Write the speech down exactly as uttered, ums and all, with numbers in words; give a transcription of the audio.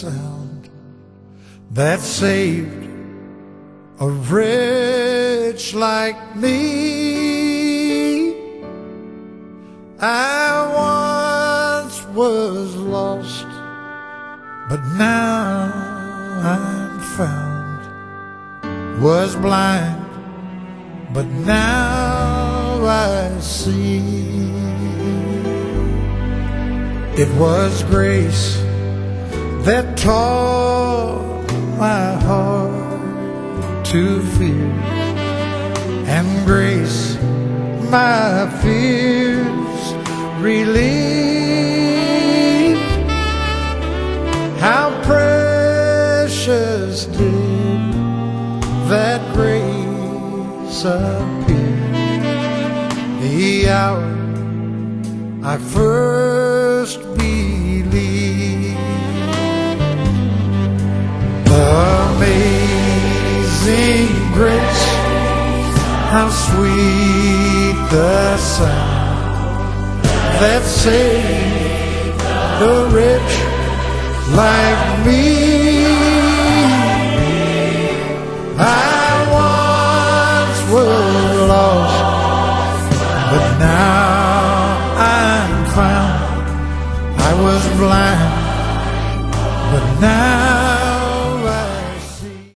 sound that saved a wretch like me. I once was lost, but now I'm found. Was blind, but now I see. It was grace that taught my heart to fear, and grace my fears relieved. How precious did that grace appear the hour I first believed. Amazing grace, how sweet the sound that saved a wretch like me. I once was lost, but now I'm found. I was blind, but now